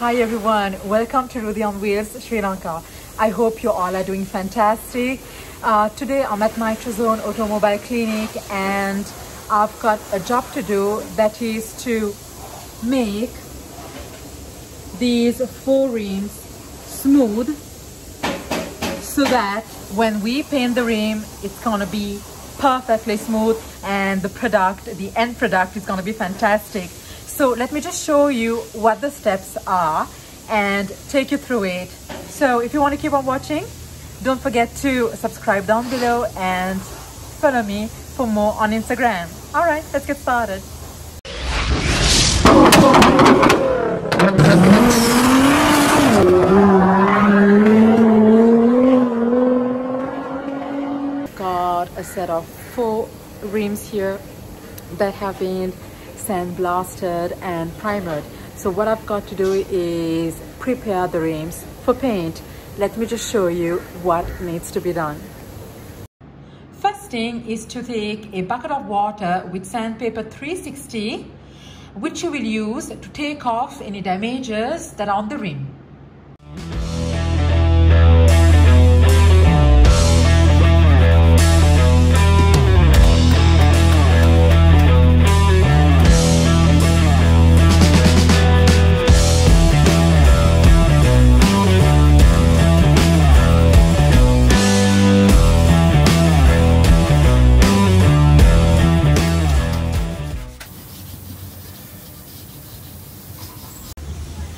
Hi everyone, welcome to Rudy on Wheels Sri Lanka. I hope you all are doing fantastic. Today I'm at NitroZone Automobile Clinic and I've got a job to do, that is to make these four rims smooth so that when we paint the rim it's gonna be perfectly smooth and the end product is gonna be fantastic. So let me just show you what the steps are and take you through it. So if you want to keep on watching, don't forget to subscribe down below and follow me for more on Instagram. All right, let's get started. Got a set of four rims here that have been sandblasted and primered. So what I've got to do is prepare the rims for paint. Let me just show you what needs to be done. First thing is to take a bucket of water with sandpaper 360, which you will use to take off any damages that are on the rim.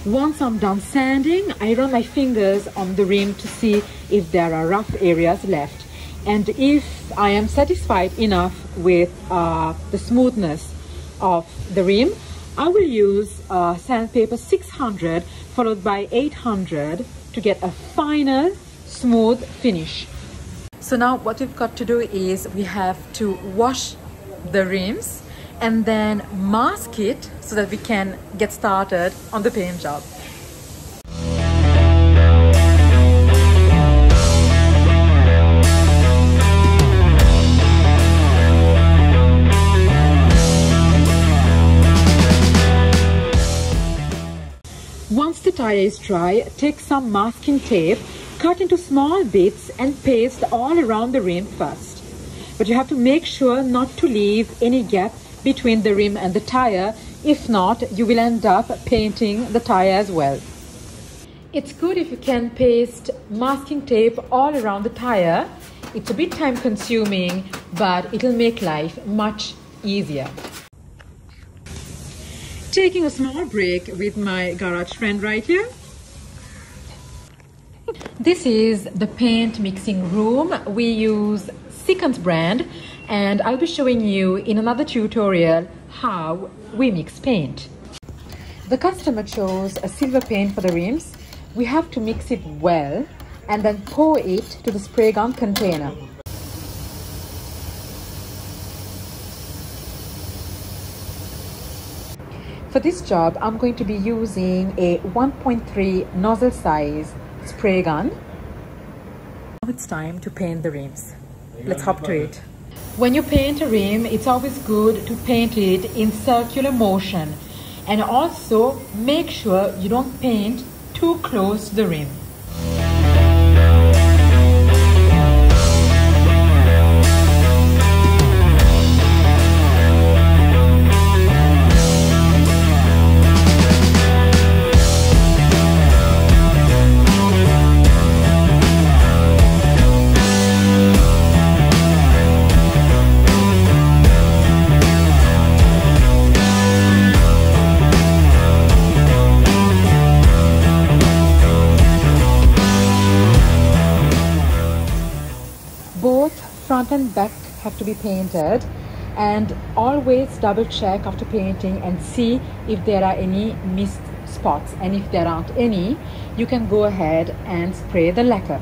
Once I'm done sanding, I run my fingers on the rim to see if there are rough areas left. And if I am satisfied enough with the smoothness of the rim, I will use sandpaper 600 followed by 800 to get a finer, smooth finish. So now what we've got to do is we have to wash the rims and then mask it so that we can get started on the paint job. Once the tile is dry, take some masking tape, cut into small bits and paste all around the rim first. But you have to make sure not to leave any gap between the rim and the tire. If not, you will end up painting the tire as well. It's good if you can paste masking tape all around the tire. It's a bit time consuming, but it'll make life much easier. Taking a small break with my garage friend right here. This is the paint mixing room. We use Sikkens brand, and I'll be showing you in another tutorial how we mix paint. The customer chose a silver paint for the rims. We have to mix it well and then pour it to the spray gun container. For this job, I'm going to be using a 1.3 nozzle size spray gun. Now it's time to paint the rims. Let's hop to it. When you paint a rim, it's always good to paint it in circular motion, and also make sure you don't paint too close to the rim. Front and back have to be painted, and always double check after painting and see if there are any missed spots, and if there aren't any, you can go ahead and spray the lacquer.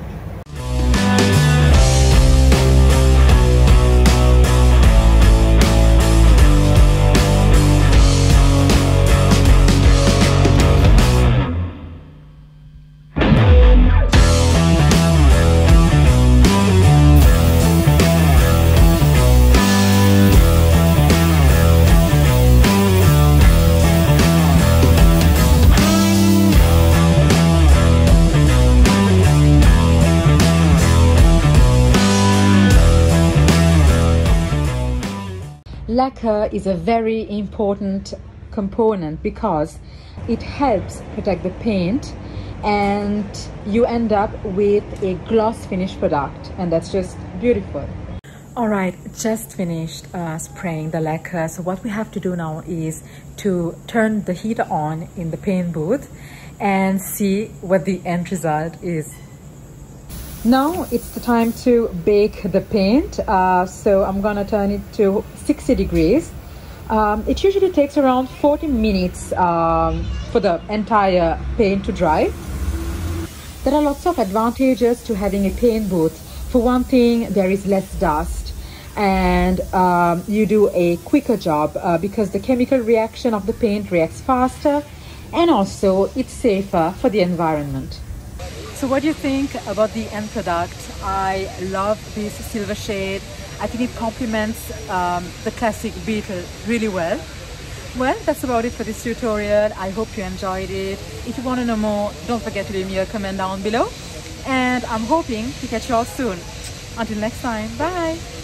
lacquer is a very important component because it helps protect the paint, and you end up with a gloss finish product, and that's just beautiful. All right, just finished spraying the lacquer. So what we have to do now is to turn the heater on in the paint booth and see what the end result is. Now it's the time to bake the paint. So I'm gonna turn it to 60 degrees. It usually takes around 40 minutes for the entire paint to dry. There are lots of advantages to having a paint booth. For one thing, there is less dust, and you do a quicker job because the chemical reaction of the paint reacts faster, and also it's safer for the environment. So what do you think about the end product? I love this silver shade. I think it complements the classic Beetle really well. Well, that's about it for this tutorial. I hope you enjoyed it. If you want to know more, don't forget to leave me a comment down below. And I'm hoping to catch you all soon. Until next time, bye!